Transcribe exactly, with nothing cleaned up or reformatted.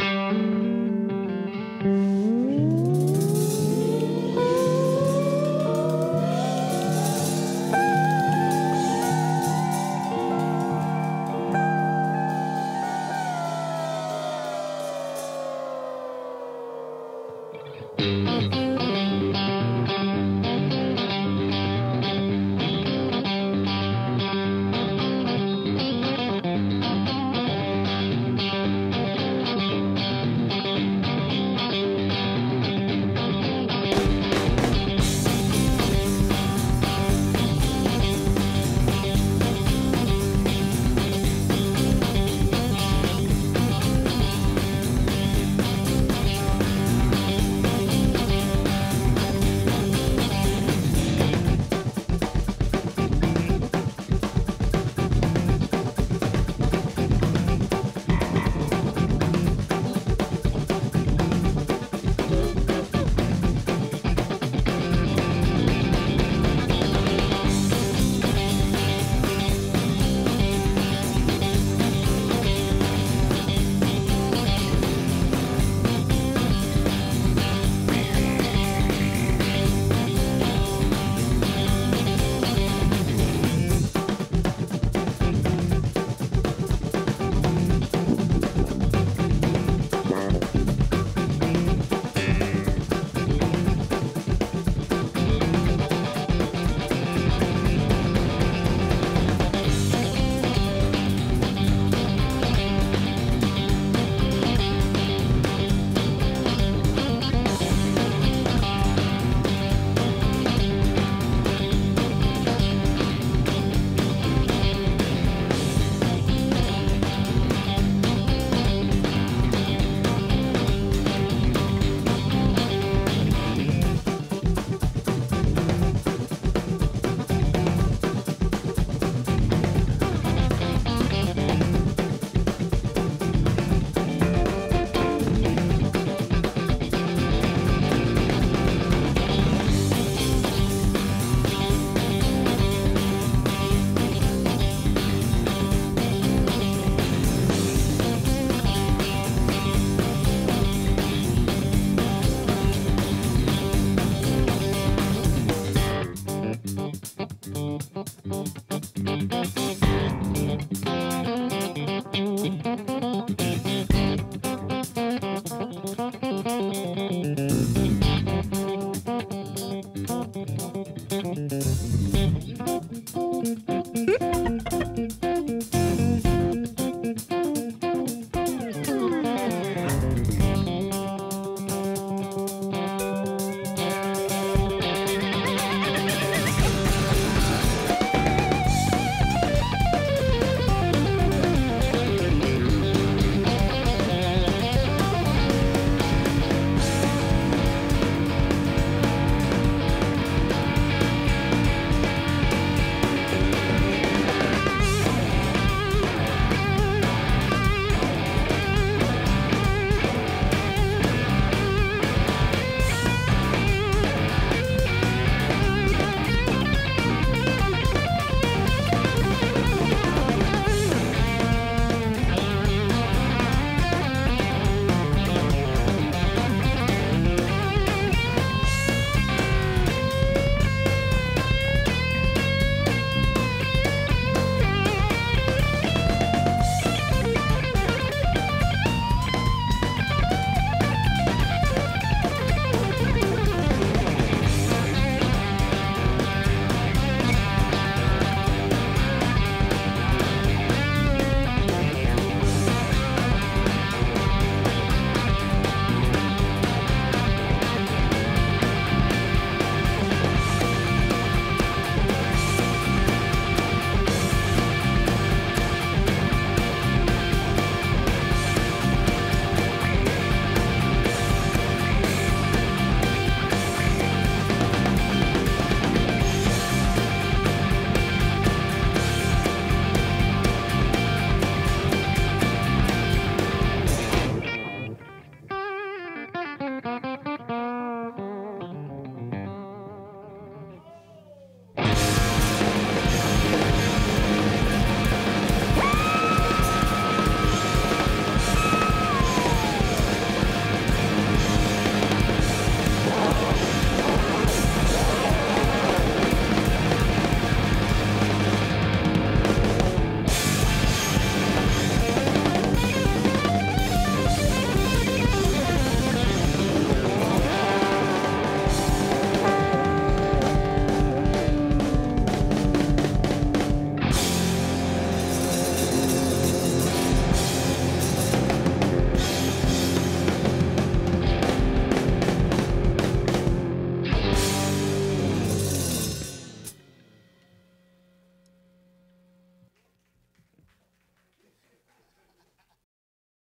Ready?